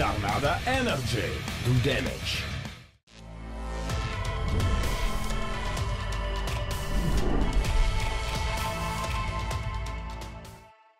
Торнадо Энерджи. Do damage.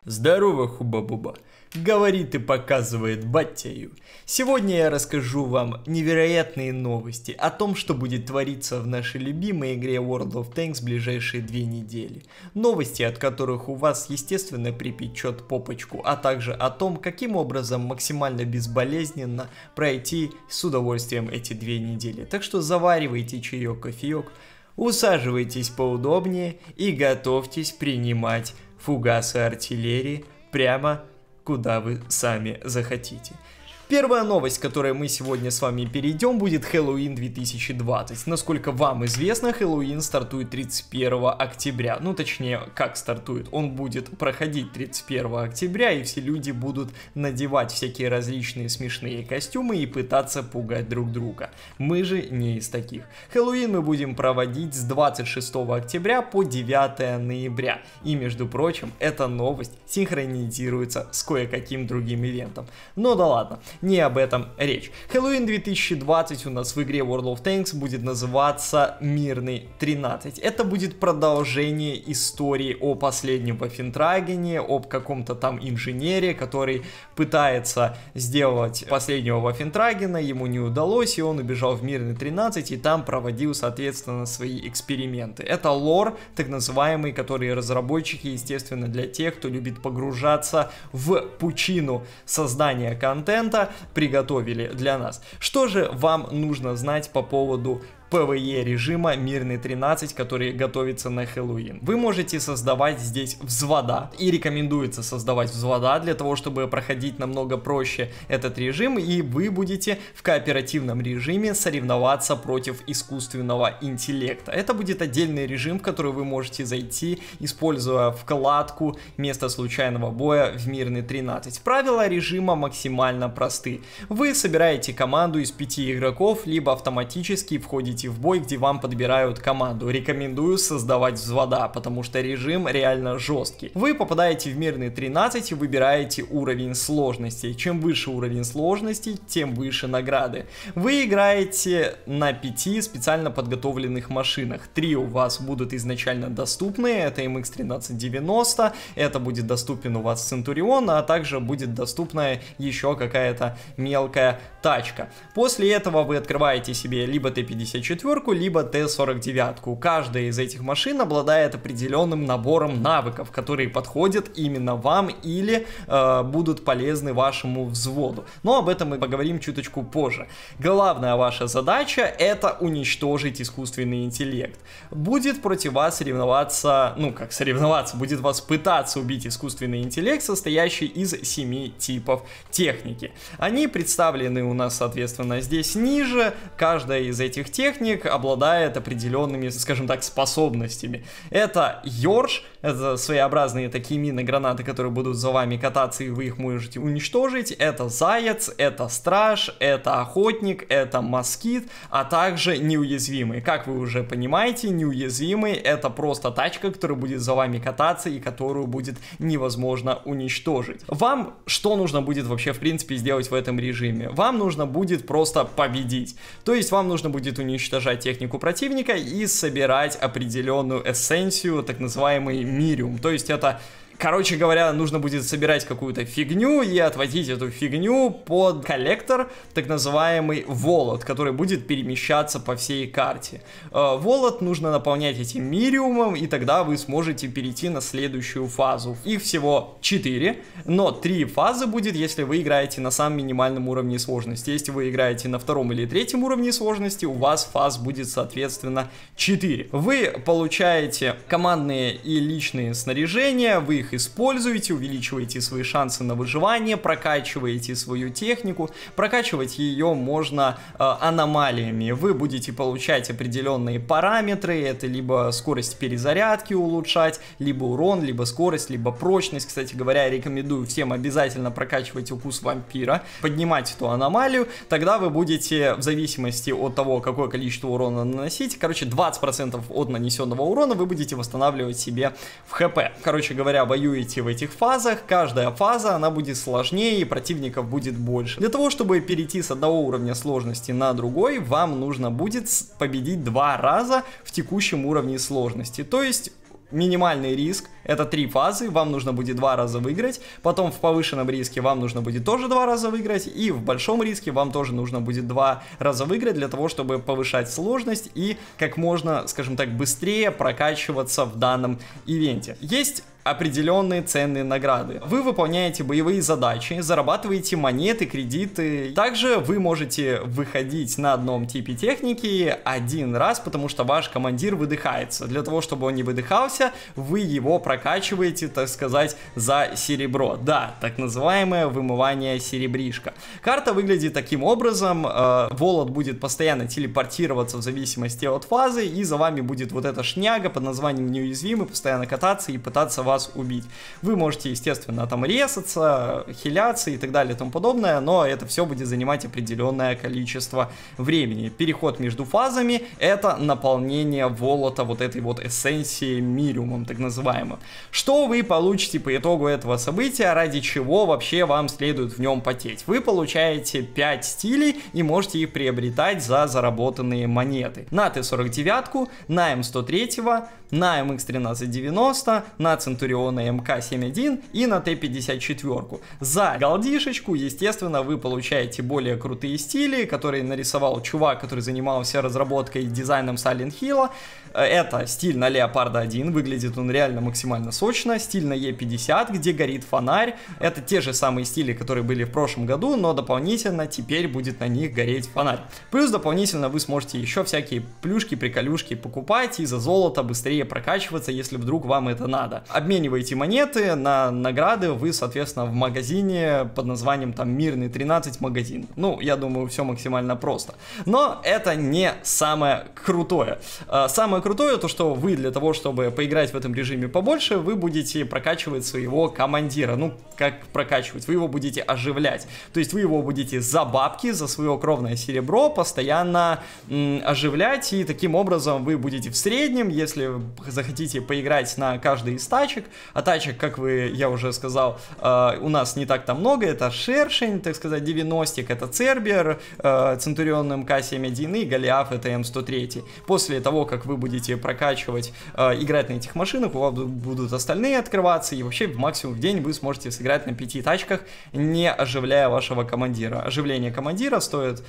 Здорово, хуба-буба! Говорит и показывает Батя_Ю. Сегодня я расскажу вам невероятные новости о том, что будет твориться в нашей любимой игре World of Tanks в ближайшие 2 недели. Новости, от которых у вас, естественно, припечет попочку, а также о том, каким образом максимально безболезненно пройти с удовольствием эти 2 недели. Так что заваривайте чаек, кофеек, усаживайтесь поудобнее и готовьтесь принимать фугасы артиллерии прямо куда вы сами захотите. Первая новость, к которой мы сегодня с вами перейдем, будет Хэллоуин 2020. Насколько вам известно, Хэллоуин стартует 31 октября. Ну, точнее, как стартует. Он будет проходить 31 октября, и все люди будут надевать всякие различные смешные костюмы и пытаться пугать друг друга. Мы же не из таких. Хэллоуин мы будем проводить с 26 октября по 9 ноября. И, между прочим, эта новость синхронизируется с кое-каким другим ивентом. Но да ладно. Не об этом речь. Хэллоуин 2020 у нас в игре World of Tanks будет называться Мирный 13. Это будет продолжение истории о последнем Ваффентрагене, об каком-то там инженере, который пытается сделать последнего Ваффентрагена, ему не удалось, и он убежал в Мирный 13 и там проводил, соответственно, свои эксперименты. Это лор, так называемый, который разработчики, естественно, для тех, кто любит погружаться в пучину создания контента, приготовили для нас. Что же вам нужно знать по поводу ПВЕ режима Мирный 13, который готовится на Хэллоуин? Вы можете создавать здесь взвода, и рекомендуется создавать взвода для того, чтобы проходить намного проще этот режим, и вы будете в кооперативном режиме соревноваться против искусственного интеллекта. Это будет отдельный режим, в который вы можете зайти, используя вкладку «Место случайного боя» в Мирный 13. Правила режима максимально просты. Вы собираете команду из 5 игроков, либо автоматически входите в бой, где вам подбирают команду. Рекомендую создавать взвода, потому что режим реально жесткий. Вы попадаете в Мирный 13 и выбираете уровень сложности. Чем выше уровень сложности, тем выше награды. Вы играете на 5 специально подготовленных машинах. 3 у вас будут изначально доступны. Это MX1390, это будет доступен у вас Центурион, а также будет доступна еще какая-то мелкая тачка. После этого вы открываете себе либо Т-54, либо Т-49. Каждая из этих машин обладает определенным набором навыков, которые подходят именно вам или будут полезны вашему взводу. Но об этом мы поговорим чуточку позже. Главная ваша задача — это уничтожить искусственный интеллект. Будет против вас соревноваться, ну как соревноваться, будет вас пытаться убить искусственный интеллект, состоящий из 7 типов техники. Они представлены у нас, соответственно, здесь ниже. Каждая из этих техник обладает определенными, скажем так, способностями. Это Ёрш, это своеобразные такие мины-гранаты, которые будут за вами кататься, и вы их можете уничтожить. Это заяц, это страж, это охотник, это москит, а также неуязвимый. Как вы уже понимаете, неуязвимый — это просто тачка, которая будет за вами кататься и которую будет невозможно уничтожить. Вам что нужно будет вообще, в принципе, сделать в этом режиме? Вам нужно будет просто победить. То есть вам нужно будет уничтожать технику противника и собирать определенную эссенцию, так называемый мириум. То есть это, короче говоря, нужно будет собирать какую-то фигню и отводить эту фигню под коллектор, так называемый волод, который будет перемещаться по всей карте. Волод нужно наполнять этим мириумом, и тогда вы сможете перейти на следующую фазу. Их всего 4, но 3 фазы будет, если вы играете на самом минимальном уровне сложности. Если вы играете на 2-м или 3-м уровне сложности, у вас фаз будет, соответственно, 4. Вы получаете командные и личные снаряжения, вы их используете, увеличиваете свои шансы на выживание, прокачиваете свою технику. Прокачивать ее можно аномалиями. Вы будете получать определенные параметры, это либо скорость перезарядки улучшать, либо урон, либо скорость, либо прочность. Кстати говоря, рекомендую всем обязательно прокачивать укус вампира, поднимать эту аномалию, тогда вы будете в зависимости от того, какое количество урона наносить, короче, 20% от нанесенного урона вы будете восстанавливать себе в ХП. Короче говоря, воюете в этих фазах, каждая фаза, она будет сложнее и противников будет больше. Для того, чтобы перейти с одного уровня сложности на другой, вам нужно будет победить два раза в текущем уровне сложности. То есть минимальный риск — это 3 фазы, вам нужно будет 2 раза выиграть, потом в повышенном риске вам нужно будет тоже 2 раза выиграть, и в большом риске вам тоже нужно будет 2 раза выиграть для того, чтобы повышать сложность и как можно, скажем так, быстрее прокачиваться в данном ивенте. Есть определенные ценные награды. Вы выполняете боевые задачи, зарабатываете монеты, кредиты. Также вы можете выходить на одном типе техники один раз, потому что ваш командир выдыхается. Для того, чтобы он не выдыхался, вы его прокачиваете, так сказать, за серебро. Да, так называемое вымывание серебришка. Карта выглядит таким образом. Волод будет постоянно телепортироваться в зависимости от фазы, и за вами будет вот эта шняга под названием неуязвимый постоянно кататься и пытаться вас убить. Вы можете, естественно, там резаться, хиляться и так далее и тому подобное, но это все будет занимать определенное количество времени. Переход между фазами — это наполнение Волота вот этой вот эссенцией Мириумом, так называемым. Что вы получите по итогу этого события, ради чего вообще вам следует в нем потеть? Вы получаете 5 стилей и можете их приобретать за заработанные монеты. На Т-49, на М103, на MX1390, на Центуриона МК-71 и на Т-54. За голдишечку, естественно, вы получаете более крутые стили, которые нарисовал чувак, который занимался разработкой и дизайном Silent Hill. Это стиль на Леопарда 1, выглядит он реально максимально сочно. Стиль на Е50, где горит фонарь. Это те же самые стили, которые были в прошлом году, но дополнительно теперь будет на них гореть фонарь. Плюс дополнительно вы сможете еще всякие плюшки, приколюшки покупать и за золото быстрее прокачиваться, если вдруг вам это надо. Обмениваете монеты на награды вы, соответственно, в магазине под названием там Мирный 13 магазин. Ну, я думаю, все максимально просто. Но это не самое крутое. Самое крутое то, что вы для того, чтобы поиграть в этом режиме побольше, вы будете прокачивать своего командира. Ну, как прокачивать? Вы его будете оживлять. То есть вы его будете за бабки, за свое кровное серебро постоянно оживлять, и таким образом вы будете в среднем, если захотите поиграть на каждой из тачек, а тачек, как я уже сказал, у нас не так-то много, это Шершень, так сказать, 90-ик, это Цербер, Центурион МК-71 и Голиаф, это М103. После того, как вы будете прокачивать, играть на этих машинах, у вас будут остальные открываться, и вообще максимум в день вы сможете сыграть на 5 тачках, не оживляя вашего командира. Оживление командира стоит...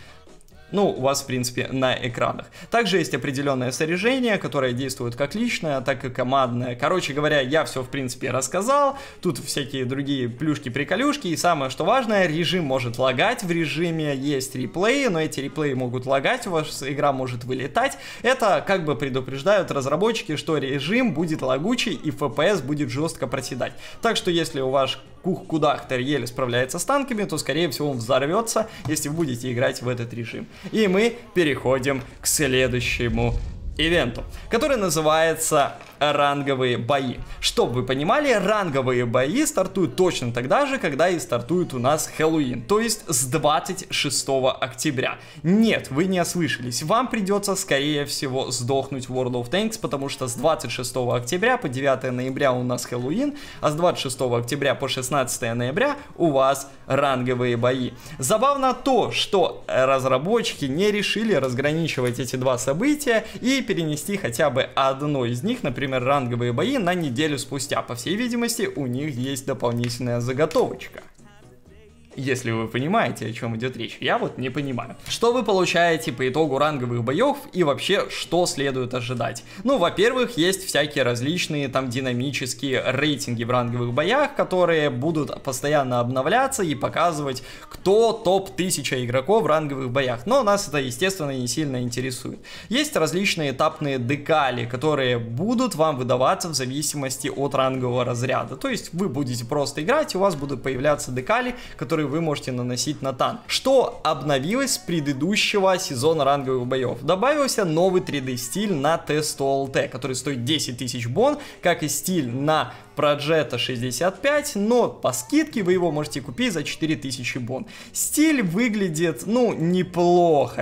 ну, у вас, в принципе, на экранах. Также есть определенное снаряжение, которое действует как личное, так и командное. Короче говоря, я все, в принципе, рассказал. Тут всякие другие плюшки-приколюшки. И самое, что важное, режим может лагать. В режиме есть реплеи, но эти реплеи могут лагать, у вас игра может вылетать. Это как бы предупреждают разработчики, что режим будет лагучий и FPS будет жестко проседать. Так что, если у вас кух-кудахтер еле справляется с танками, то, скорее всего, он взорвется, если вы будете играть в этот режим. И мы переходим к следующему ивенту, который называется ранговые бои. Чтобы вы понимали, ранговые бои стартуют точно тогда же, когда и стартует у нас Хэллоуин, то есть с 26 октября. Нет, вы не ослышались, вам придется, скорее всего, сдохнуть в World of Tanks, потому что с 26 октября по 9 ноября у нас Хэллоуин, а с 26 октября по 16 ноября у вас ранговые бои. Забавно то, что разработчики не решили разграничивать эти два события и перенести хотя бы одно из них, например, ранговые бои, на неделю спустя. По всей видимости, у них есть дополнительная заготовочка. Если вы понимаете, о чем идет речь. Я вот не понимаю. Что вы получаете по итогу ранговых боев и вообще, что следует ожидать? Ну, во-первых, есть всякие различные там динамические рейтинги в ранговых боях, которые будут постоянно обновляться и показывать, кто топ-1000 игроков в ранговых боях. Но нас это, естественно, не сильно интересует. Есть различные этапные декали, которые будут вам выдаваться в зависимости от рангового разряда. То есть вы будете просто играть, и у вас будут появляться декали, которые вы можете наносить на танк. Что обновилось с предыдущего сезона ранговых боев? Добавился новый 3D стиль на Т-100 ЛТ, который стоит 10 тысяч бон, как и стиль на Проджета 65, но по скидке вы его можете купить за 4000 бон. Стиль выглядит, ну, неплохо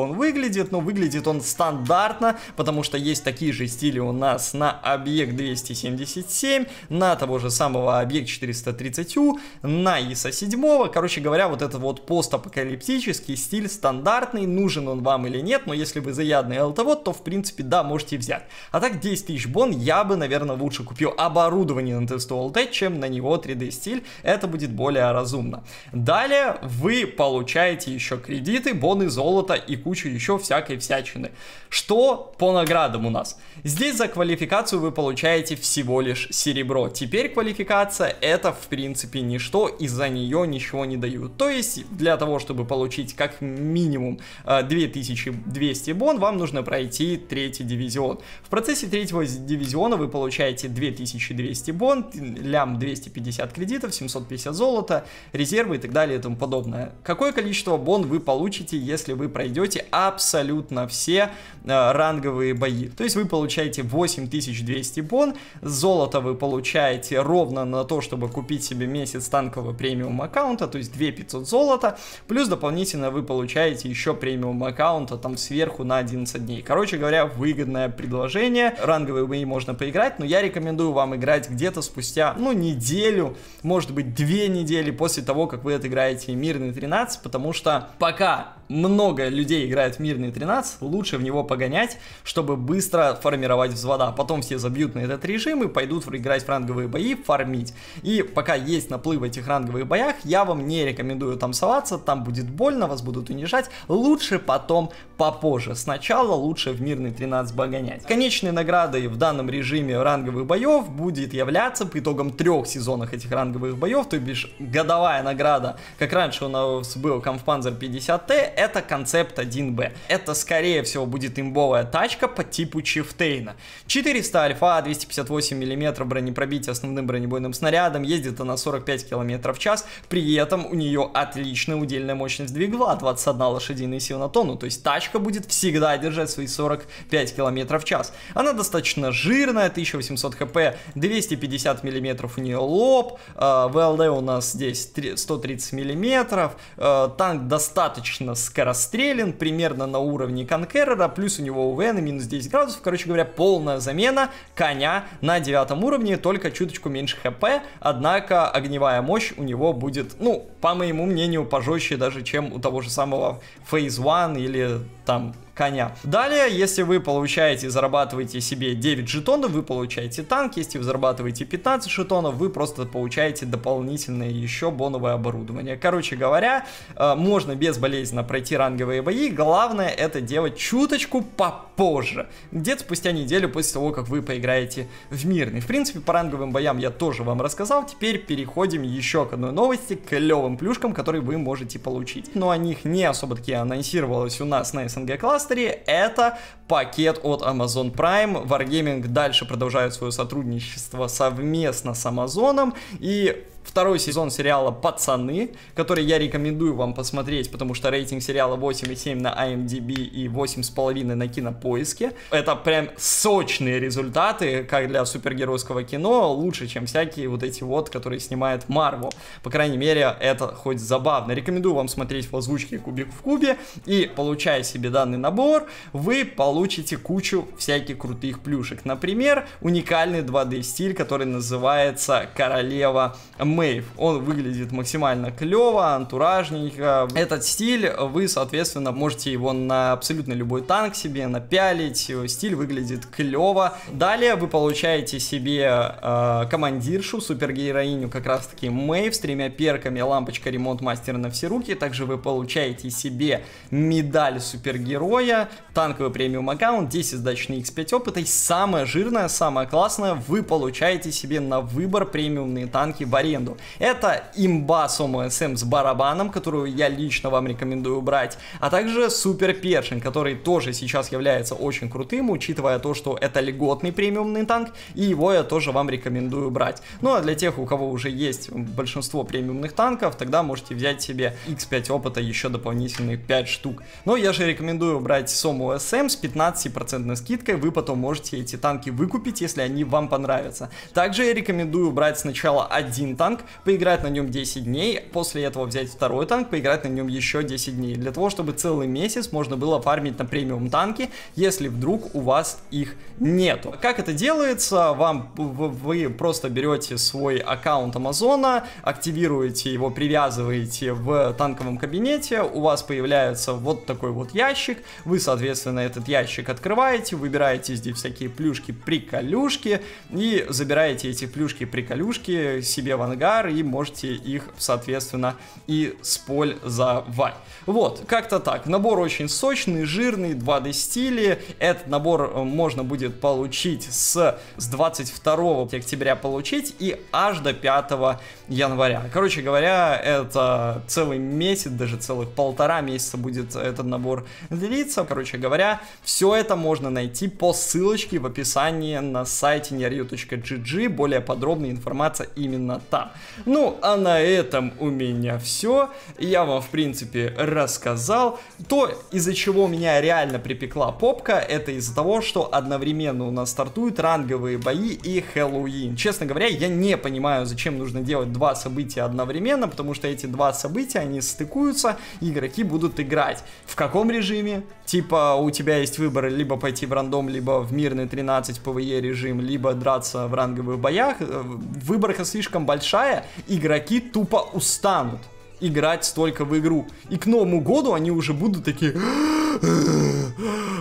он выглядит, но выглядит он стандартно, потому что есть такие же стили у нас на Объект 277, на того же самого Объект 430У, на ИСа 7, короче говоря, вот это вот постапокалиптический стиль стандартный, нужен он вам или нет, но если вы заядный ЛТВОД, то в принципе да, можете взять. А так 10 тысяч бон я бы, наверное, лучше купил оборудование на Т-100 ЛТ, чем на него 3D стиль, это будет более разумно. Далее вы получаете еще кредиты, боны, золото и кучу еще всякой всячины. Что по наградам у нас? Здесь за квалификацию вы получаете всего лишь серебро. Теперь квалификация это в принципе ничто, из-за нее ничего не дают. То есть для того, чтобы получить как минимум 2200 бон, вам нужно пройти третий дивизион. В процессе третьего дивизиона вы получаете 2200 бон, лям 250 кредитов, 750 золота, резервы и так далее и тому подобное. Какое количество бон вы получите, если вы пройдете абсолютно все ранговые бои? То есть вы получаете 8200 бон, золото вы получаете ровно на то, чтобы купить себе месяц танкового премиум аккаунта, то есть 2500 золота, плюс дополнительно вы получаете еще премиум аккаунта там сверху на 11 дней. Короче говоря, выгодное предложение, ранговые бои можно поиграть, но я рекомендую вам играть где-то спустя, ну, неделю, может быть, 2 недели после того, как вы отыграете Мирный 13, потому что пока много людей играет в Мирный 13, лучше в него погонять, чтобы быстро формировать взвода. Потом все забьют на этот режим и пойдут играть в ранговые бои, фармить. И пока есть наплыв в этих ранговых боях, я вам не рекомендую там соваться, там будет больно, вас будут унижать. Лучше потом, попозже. Сначала лучше в Мирный 13 погонять. Конечной наградой в данном режиме ранговых боев будет являться по итогам 3 сезонов этих ранговых боев, то бишь годовая награда, как раньше у нас был Kampfpanzer 50Т, это концепт 1Б. Это, скорее всего, будет имбовая тачка по типу чифтейна. 400 альфа, 258 мм бронепробития основным бронебойным снарядом, ездит она 45 км в час, при этом у нее отличная удельная мощность двигла, 21 лошадиная сила на тонну, то есть тачка будет всегда держать свои 45 км в час. Она достаточно жирная, 1800 хп, 250 мм у нее лоб, ВЛД у нас здесь 130 мм, танк достаточно скорострелен, примерно на уровне Конкерера, плюс у него УВ на минус 10 градусов, короче говоря, полная замена коня на 9 уровне, только чуточку меньше хп, однако огневая мощь у него будет, ну, по моему мнению, пожестче даже, чем у того же самого phase 1 или там коня. Далее, если вы получаете, зарабатываете себе 9 жетонов, вы получаете танк, если вы зарабатываете 15 жетонов, вы просто получаете дополнительное еще боновое оборудование. Короче говоря, можно безболезненно пройти ранговые бои, главное это делать чуточку попозже, где-то спустя неделю после того, как вы поиграете в Мирный. В принципе, по ранговым боям я тоже вам рассказал, теперь переходим еще к одной новости, к клевым плюшкам, которые вы можете получить. Но о них не особо-таки анонсировалось у нас на СНГ класс. Это пакет от Amazon Prime. Wargaming дальше продолжает свое сотрудничество совместно с Amazon, и 2-й сезон сериала «Пацаны», который я рекомендую вам посмотреть, потому что рейтинг сериала 8,7 на IMDb и 8,5 на Кинопоиске. Это прям сочные результаты, как для супергеройского кино, лучше, чем всякие вот эти вот, которые снимает Marvel. По крайней мере, это хоть забавно. Рекомендую вам смотреть в озвучке «Кубик в кубе», и, получая себе данный набор, вы получите кучу всяких крутых плюшек. Например, уникальный 2D стиль, который называется «Королева Мэйв». Он выглядит максимально клево, антуражненько. Этот стиль вы, соответственно, можете его на абсолютно любой танк себе напялить. Стиль выглядит клево. Далее вы получаете себе командиршу, супергероиню, как раз таки Мэйв, с 3 перками, лампочка ремонт мастера на все руки. Также вы получаете себе медаль супергероя, танковый премиум аккаунт, 10 сдач на X5 опыта. И самое жирное, самое классное, вы получаете себе на выбор премиумные танки в аренду. рекомендую. Это имба Somo SM с барабаном, которую я лично вам рекомендую брать, а также Super Pershing, который тоже сейчас является очень крутым, учитывая то, что это льготный премиумный танк, и его я тоже вам рекомендую брать. Ну а для тех, у кого уже есть большинство премиумных танков, тогда можете взять себе X5 опыта, еще дополнительных 5 штук. Но я же рекомендую брать Somo SM с 15% скидкой, вы потом можете эти танки выкупить, если они вам понравятся. Также я рекомендую брать сначала один танк, поиграть на нем 10 дней, после этого взять второй танк, поиграть на нем еще 10 дней, для того, чтобы целый месяц можно было фармить на премиум танки, если вдруг у вас их нету. Как это делается? Вы просто берете свой аккаунт Амазона, активируете его, привязываете в танковом кабинете, у вас появляется вот такой вот ящик, вы, соответственно, этот ящик открываете, выбираете здесь всякие плюшки-приколюшки и забираете эти плюшки-приколюшки себе в ангар и можете их, соответственно, использовать. Вот, как-то так. Набор очень сочный, жирный, 2D стили. Этот набор можно будет получить с 22 октября получить и аж до 5 января. Короче говоря, это целый месяц, даже целых 1,5 месяца будет этот набор длиться. Короче говоря, все это можно найти по ссылочке в описании на сайте nearyou.gg. Более подробная информация именно там. Ну, а на этом у меня все. Я вам, в принципе, рассказал. То, из-за чего меня реально припекла попка, это из-за того, что одновременно у нас стартуют ранговые бои и Хэллоуин. Честно говоря, я не понимаю, зачем нужно делать два события одновременно, потому что эти два события, они стыкуются, игроки будут играть. В каком режиме? Типа, у тебя есть выбор либо пойти в рандом, либо в мирный 13 ПВЕ режим, либо драться в ранговых боях. Выборка слишком большая, игроки тупо устанут играть столько в игру. И к Новому году они уже будут такие...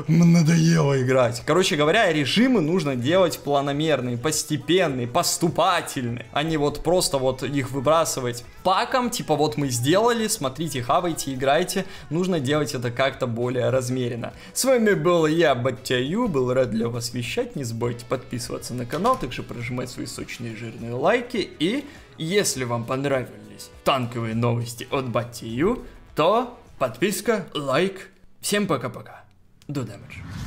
надоело играть. Короче говоря, режимы нужно делать планомерные, постепенные, поступательные, а не вот просто вот их выбрасывать паком, типа вот мы сделали, смотрите, хавайте, играйте. Нужно делать это как-то более размеренно. С вами был я, Батя_Ю, был рад для вас вещать, не забывайте подписываться на канал, также прожимать свои сочные жирные лайки, и если вам понравились танковые новости от Батя_Ю, то подписка, лайк. Всем пока-пока. До damage.